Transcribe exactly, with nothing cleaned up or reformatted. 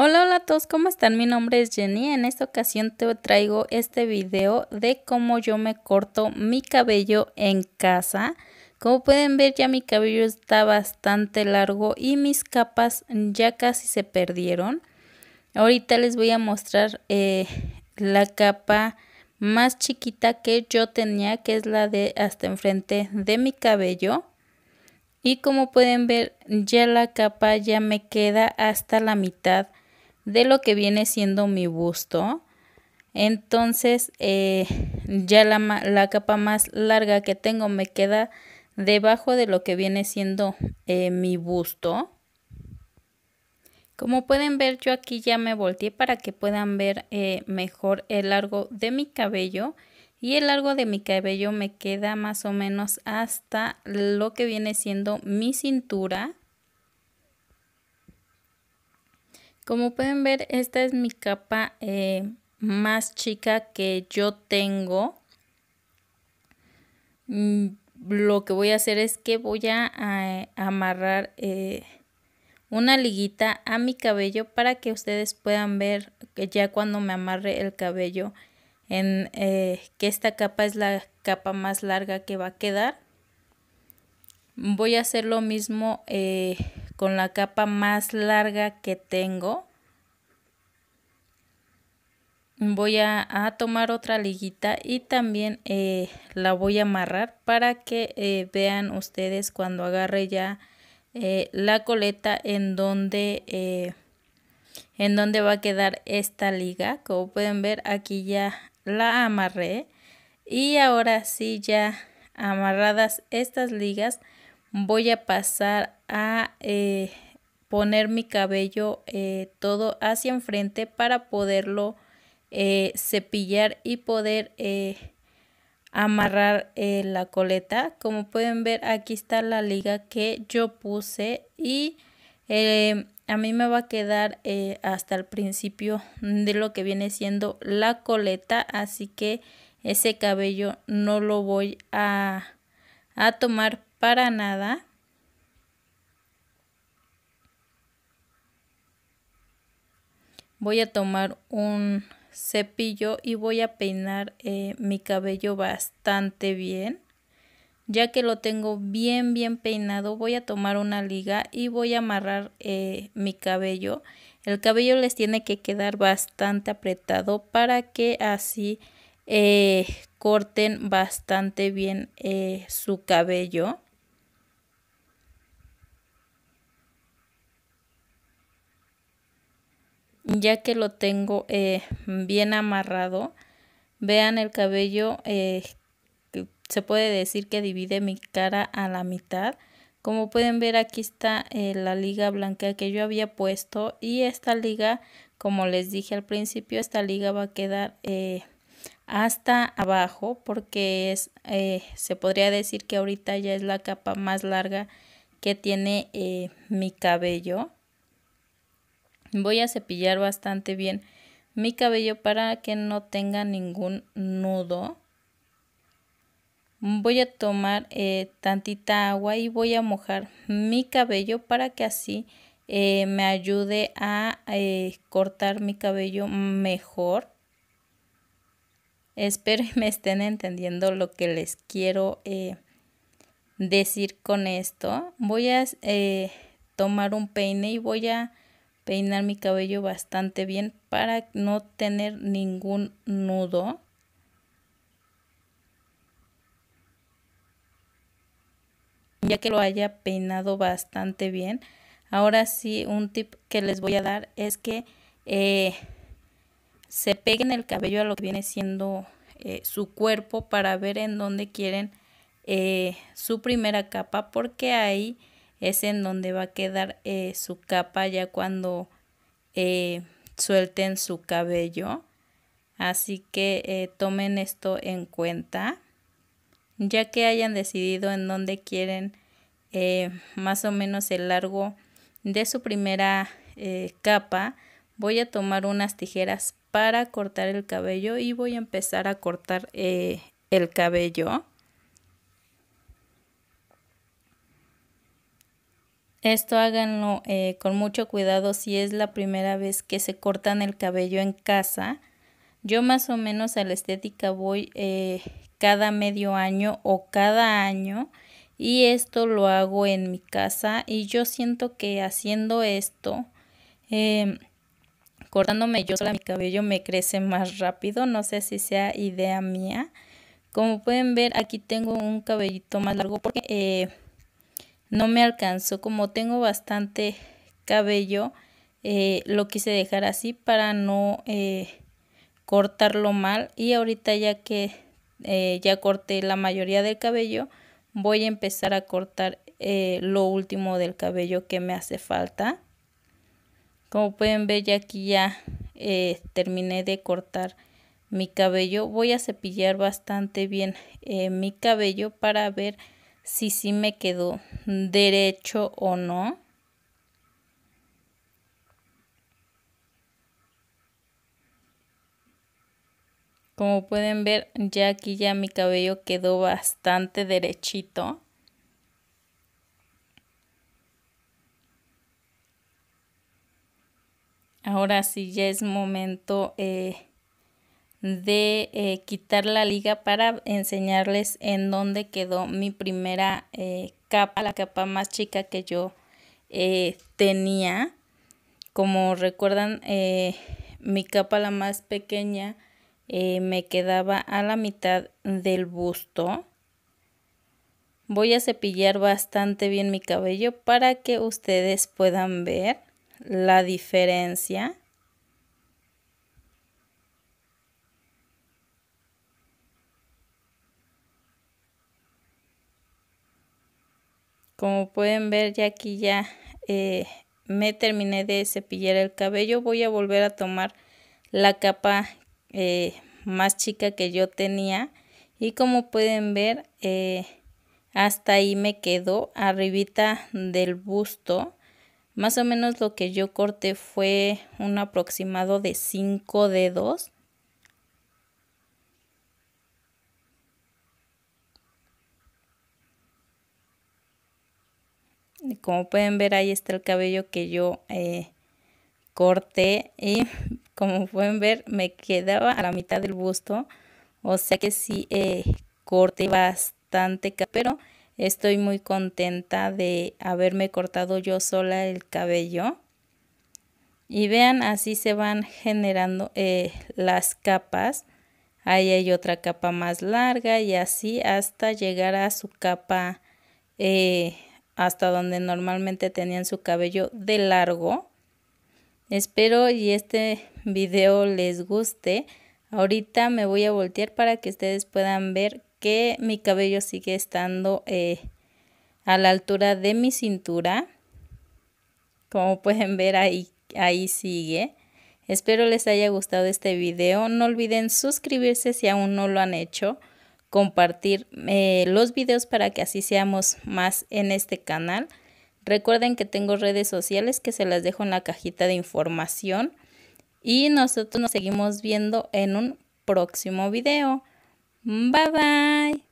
Hola, hola a todos, ¿cómo están? Mi nombre es Jenny. En esta ocasión te traigo este video de cómo yo me corto mi cabello en casa. Como pueden ver, ya mi cabello está bastante largo y mis capas ya casi se perdieron. Ahorita les voy a mostrar eh, la capa más chiquita que yo tenía, que es la de hasta enfrente de mi cabello. Y como pueden ver, ya la capa ya me queda hasta la mitad de lo que viene siendo mi busto. Entonces eh, ya la, la capa más larga que tengo me queda debajo de lo que viene siendo eh, mi busto. Como pueden ver, yo aquí ya me volteé para que puedan ver eh, mejor el largo de mi cabello. Y el largo de mi cabello me queda más o menos hasta lo que viene siendo mi cintura. Como pueden ver, esta es mi capa eh, más chica que yo tengo. Lo que voy a hacer es que voy a, a amarrar eh, una liguita a mi cabello para que ustedes puedan ver que ya cuando me amarre el cabello en eh, que esta capa es la capa más larga que va a quedar. Voy a hacer lo mismo eh, con la capa más larga que tengo. Voy a, a tomar otra liguita y también eh, la voy a amarrar para que eh, vean ustedes cuando agarre ya eh, la coleta en donde, eh, en donde va a quedar esta liga. Como pueden ver, aquí ya la amarré. Y ahora sí, ya amarradas estas ligas, voy a pasar a eh, poner mi cabello eh, todo hacia enfrente para poderlo eh, cepillar y poder eh, amarrar eh, la coleta. Como pueden ver, aquí está la liga que yo puse y eh, a mí me va a quedar eh, hasta el principio de lo que viene siendo la coleta, así que ese cabello no lo voy a, a tomar para nada. Voy a tomar un cepillo y voy a peinar eh, mi cabello bastante bien. Ya que lo tengo bien bien peinado, voy a tomar una liga y voy a amarrar eh, mi cabello. El cabello les tiene que quedar bastante apretado para que así eh, corten bastante bien eh, su cabello. Ya que lo tengo eh, bien amarrado, vean el cabello, eh, se puede decir que divide mi cara a la mitad. Como pueden ver, aquí está eh, la liga blanca que yo había puesto, y esta liga, como les dije al principio, esta liga va a quedar eh, hasta abajo porque es eh, se podría decir que ahorita ya es la capa más larga que tiene eh, mi cabello. Voy a cepillar bastante bien mi cabello para que no tenga ningún nudo. Voy a tomar eh, tantita agua y voy a mojar mi cabello para que así eh, me ayude a eh, cortar mi cabello mejor. Espero y me estén entendiendo lo que les quiero eh, decir con esto. Voy a eh, tomar un peine y voy a peinar mi cabello bastante bien para no tener ningún nudo. Ya que lo haya peinado bastante bien, ahora sí, un tip que les voy a dar es que eh, se peguen el cabello a lo que viene siendo eh, su cuerpo para ver en dónde quieren eh, su primera capa, porque ahí es en donde va a quedar eh, su capa ya cuando eh, suelten su cabello. Así que eh, tomen esto en cuenta. Ya que hayan decidido en dónde quieren eh, más o menos el largo de su primera eh, capa, voy a tomar unas tijeras para cortar el cabello y voy a empezar a cortar eh, el cabello. Esto háganlo eh, con mucho cuidado si es la primera vez que se cortan el cabello en casa. Yo más o menos a la estética voy eh, cada medio año o cada año, y esto lo hago en mi casa, y yo siento que haciendo esto, eh, cortándome yo sola mi cabello, me crece más rápido. No sé si sea idea mía. Como pueden ver, aquí tengo un cabellito más largo porque eh, no me alcanzó. Como tengo bastante cabello, eh, lo quise dejar así para no eh, cortarlo mal. Y ahorita ya que eh, ya corté la mayoría del cabello, voy a empezar a cortar eh, lo último del cabello que me hace falta. Como pueden ver, ya aquí ya eh, terminé de cortar mi cabello. Voy a cepillar bastante bien eh, mi cabello para ver si sí me quedó derecho o no. Como pueden ver, ya aquí ya mi cabello quedó bastante derechito. Ahora sí ya es momento eh, de eh, quitar la liga para enseñarles en dónde quedó mi primera eh, capa, la capa más chica que yo eh, tenía. Como recuerdan, eh, mi capa la más pequeña eh, me quedaba a la mitad del busto. Voy a cepillar bastante bien mi cabello para que ustedes puedan ver la diferencia. Como pueden ver, ya aquí ya eh, me terminé de cepillar el cabello. Voy a volver a tomar la capa eh, más chica que yo tenía, y como pueden ver, eh, hasta ahí me quedó arribita del busto. Más o menos lo que yo corté fue un aproximado de cinco dedos. Y como pueden ver, ahí está el cabello que yo eh, corté. Y como pueden ver, me quedaba a la mitad del busto. O sea que sí eh, corté bastante, pero estoy muy contenta de haberme cortado yo sola el cabello. Y vean, así se van generando eh, las capas. Ahí hay otra capa más larga, y así hasta llegar a su capa, eh, hasta donde normalmente tenían su cabello de largo. Espero y este video les guste. Ahorita me voy a voltear para que ustedes puedan ver que mi cabello sigue estando eh, a la altura de mi cintura. Como pueden ver, ahí, ahí sigue. Espero les haya gustado este video. No olviden suscribirse si aún no lo han hecho. Compartir eh, los videos para que así seamos más en este canal. Recuerden que tengo redes sociales que se las dejo en la cajita de información. Y nosotros nos seguimos viendo en un próximo video. Bye bye.